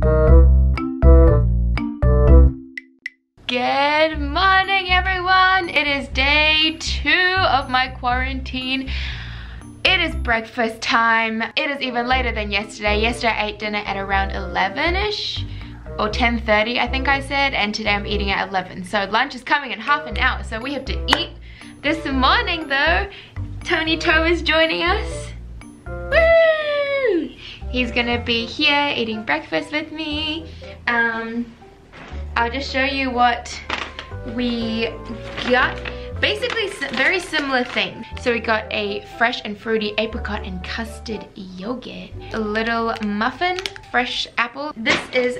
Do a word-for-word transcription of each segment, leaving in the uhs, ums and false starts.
Good morning, everyone. It is day two of my quarantine. It is breakfast time. It is even later than yesterday. Yesterday I ate dinner at around eleven-ish or ten thirty, I think I said, and today I'm eating at eleven. So lunch is coming in half an hour, so we have to eat. This morning though, Tony Toe is joining us. Woo! He's gonna be here eating breakfast with me. Um, I'll just show you what we got. Basically, very similar thing. So we got a fresh and fruity apricot and custard yogurt, a little muffin, fresh apple. This is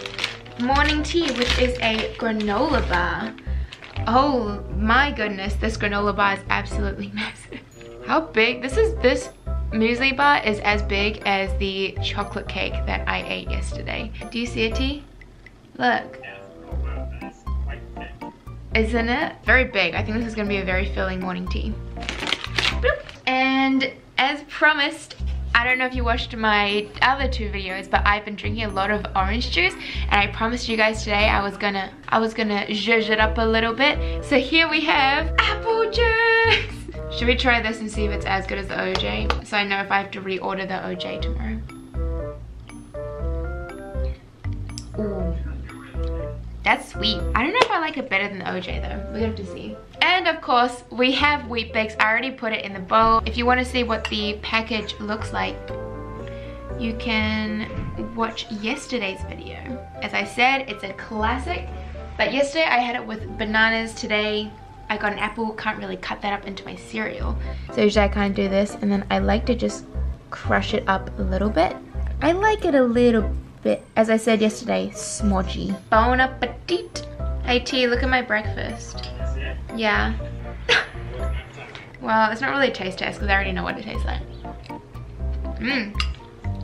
morning tea, which is a granola bar. Oh my goodness, this granola bar is absolutely massive. How big? This is this muesli bar is as big as the chocolate cake that I ate yesterday. Do you see it, T? Look. Isn't it? Very big. I think this is going to be a very filling morning tea. Boop. And as promised, I don't know if you watched my other two videos, but I've been drinking a lot of orange juice, and I promised you guys today I was gonna, I was gonna zhuzh it up a little bit. So here we have apple juice. Should we try this and see if it's as good as the O J? So I know if I have to reorder the O J tomorrow. That's sweet. I don't know if I like it better than the O J though. We're gonna have to see. And of course, we have Weet-Bix. I already put it in the bowl. If you want to see what the package looks like, you can watch yesterday's video. As I said, it's a classic. But yesterday I had it with bananas. Today I got an apple. Can't really cut that up into my cereal. So usually I kind of do this, and then I like to just crush it up a little bit. I like it a little bit. But as I said yesterday, smodgy. Bon appetit. Hey T, look at my breakfast. Yeah. Well, it's not really a taste test because I already know what it tastes like. Mmm.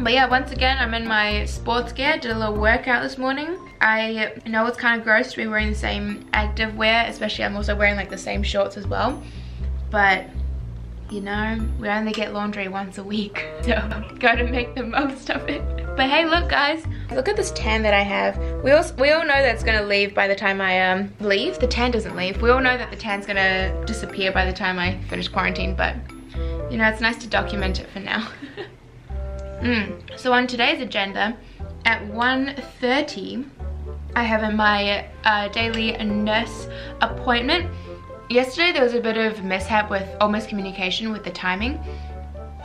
But yeah, once again, I'm in my sports gear. Did a little workout this morning. I know it's kind of gross to be wearing the same active wear, especially I'm also wearing like the same shorts as well. But you know, we only get laundry once a week, so gotta make the most of it. But hey, look guys, look at this tan that I have. We all, we all know that's gonna leave by the time I um leave. The tan doesn't leave. We all know that the tan's gonna disappear by the time I finish quarantine, but you know, it's nice to document it for now. mm. So on today's agenda, at one thirty, I have in my uh, daily nurse appointment. Yesterday there was a bit of mishap with, or miscommunication with the timing,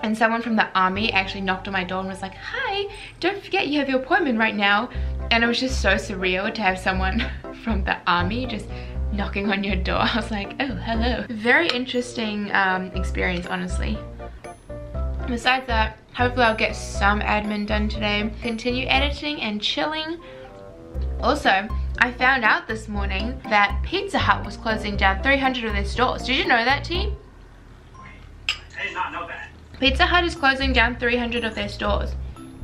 and someone from the army actually knocked on my door and was like, hi, don't forget you have your appointment right now. And it was just so surreal to have someone from the army just knocking on your door. I was like, oh, hello. Very interesting um, experience, honestly. Besides that, hopefully I'll get some admin done today. Continue editing and chilling. Also, I found out this morning that Pizza Hut was closing down three hundred of their stores. Did you know that, T? I did not know that. Pizza Hut is closing down three hundred of their stores,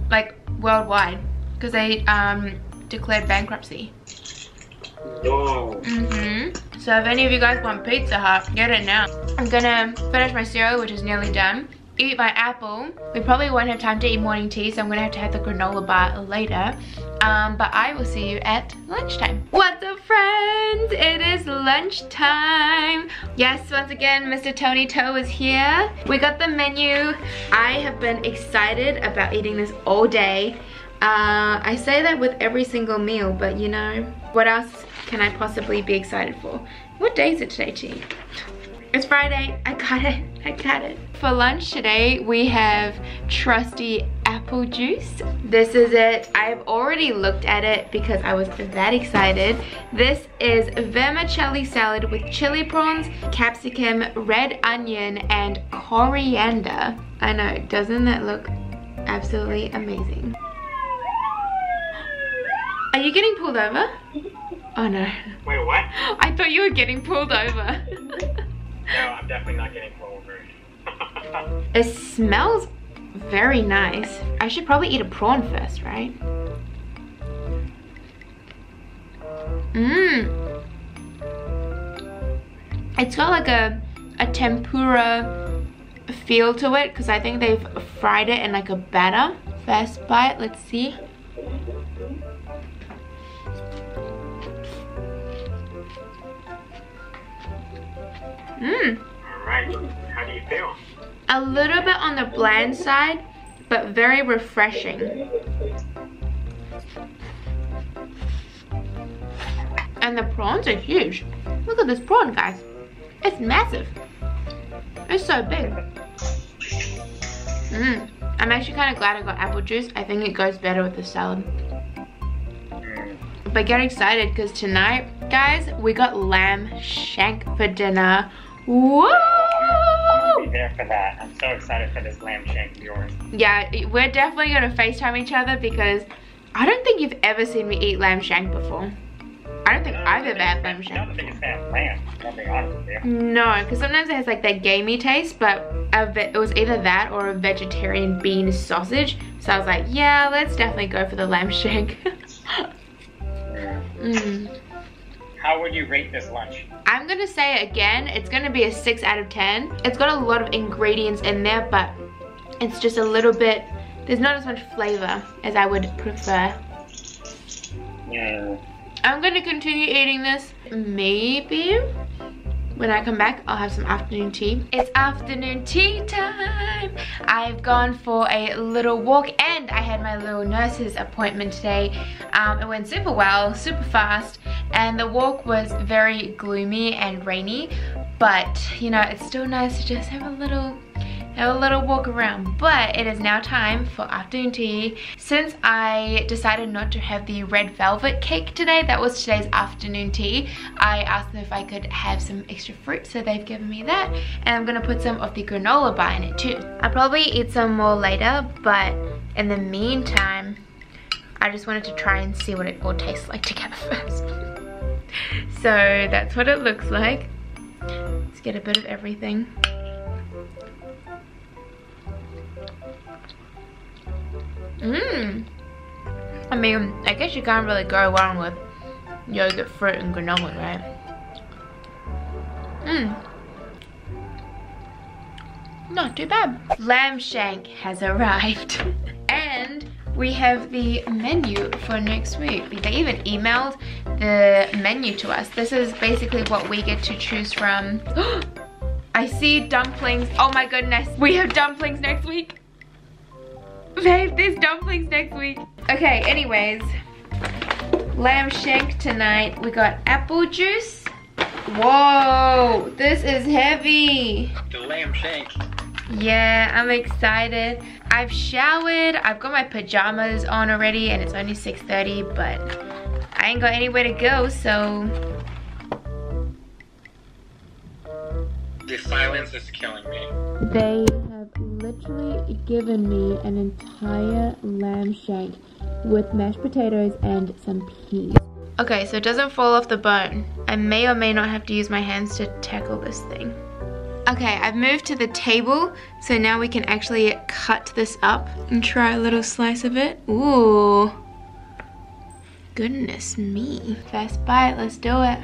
like worldwide, because they um, declared bankruptcy. Whoa. Mm-hmm. So if any of you guys want Pizza Hut, get it now. I'm gonna finish my cereal, which is nearly done. Eat my apple. We probably won't have time to eat morning tea, so I'm gonna have to have the granola bar later. Um, but I will see you at lunchtime. What's up, friends? It is lunchtime. Yes, once again, Mister Tony Toe is here. We got the menu. I have been excited about eating this all day. Uh, I say that with every single meal, but you know, what else can I possibly be excited for? What day is it today, T? It's Friday. I got it. I got it. For lunch today, we have trusty apple juice. This is it. I've already looked at it because I was that excited. This is vermicelli salad with chili prawns, capsicum, red onion, and coriander. I know, doesn't that look absolutely amazing? Are you getting pulled over? Oh no. Wait, what? I thought you were getting pulled over. No, I'm definitely not getting pulled over. It smells very nice. I should probably eat a prawn first, right? Mmm. It's got like a, a tempura feel to it because I think they've fried it in like a batter. First bite, let's see. Mmm. Alright, how do you feel? A little bit on the bland side, but very refreshing. And the prawns are huge. Look at this prawn, guys. It's massive. It's so big. Mmm. I'm actually kind of glad I got apple juice. I think it goes better with the salad. But get excited because tonight, guys, we got lamb shank for dinner. Whoa! I'm gonna be there for that. I'm so excited for this lamb shank of yours. Yeah, we're definitely gonna FaceTime each other because I don't think you've ever seen me eat lamb shank before. I don't think no, I've ever had lamb shank. I don't think it's that lamb. I'll be honest with you. No, because sometimes it has like that gamey taste, but it was either that or a vegetarian bean sausage. So I was like, yeah, let's definitely go for the lamb shank. mm. How would you rate this lunch? I'm gonna say again, it's gonna be a six out of ten. It's got a lot of ingredients in there, but it's just a little bit, there's not as much flavor as I would prefer. Yeah. I'm gonna continue eating this. Maybe when I come back, I'll have some afternoon tea. It's afternoon tea time. I've gone for a little walk and I had my little nurse's appointment today. Um, it went super well, super fast, and the walk was very gloomy and rainy, but you know, it's still nice to just have a little have a little walk around. But it is now time for afternoon tea. Since I decided not to have the red velvet cake today, that was today's afternoon tea, I asked them if I could have some extra fruit, so they've given me that, and I'm gonna put some of the granola bar in it too. I'll probably eat some more later, but in the meantime, I just wanted to try and see what it all tastes like together first. So that's what it looks like. Let's get a bit of everything. Mmm. I mean, I guess you can't really go wrong with yogurt, fruit, and granola, right? Mmm. Not too bad. Lamb shank has arrived. And we have the menu for next week. They even emailed the menu to us. This is basically what we get to choose from. I see dumplings. Oh my goodness. We have dumplings next week. Babe, there's dumplings next week. Okay, anyways, lamb shank tonight. We got apple juice. Whoa, this is heavy. The lamb shank. Yeah, I'm excited. I've showered. I've got my pajamas on already, and it's only six thirty, but I ain't got anywhere to go, so. The silence is killing me. They have literally given me an entire lamb shank with mashed potatoes and some peas. Okay, so it doesn't fall off the bone. I may or may not have to use my hands to tackle this thing. Okay, I've moved to the table, so now we can actually cut this up and try a little slice of it. Ooh. Goodness me. First bite, let's do it.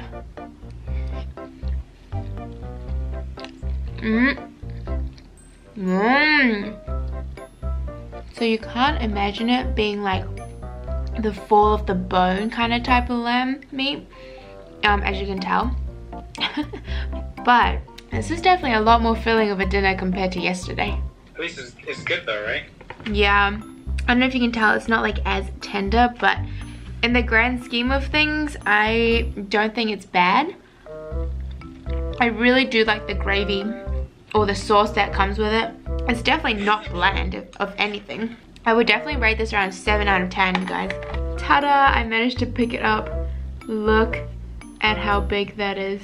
Mmm. Mmm. So you can't imagine it being like the fall of the bone kind of type of lamb meat, um, as you can tell. But this is definitely a lot more filling of a dinner compared to yesterday. At least it's, it's good though, right? Yeah. I don't know if you can tell, it's not like as tender, but in the grand scheme of things, I don't think it's bad. I really do like the gravy or the sauce that comes with it. It's definitely not bland of, of anything. I would definitely rate this around seven out of ten, guys. Ta-da, I managed to pick it up. Look at how big that is.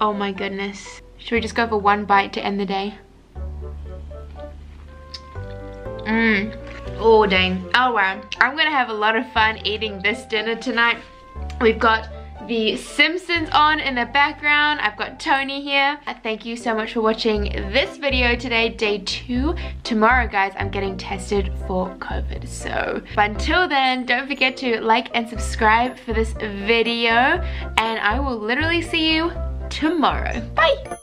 Oh my goodness. Should we just go for one bite to end the day? Mmm. Oh dang. Oh wow. I'm gonna have a lot of fun eating this dinner tonight. We've got The Simpsons on in the background. I've got Tony here. Thank you so much for watching this video today, day two. Tomorrow, guys, I'm getting tested for COVID. So until then, don't forget to like and subscribe for this video, and I will literally see you tomorrow. Bye.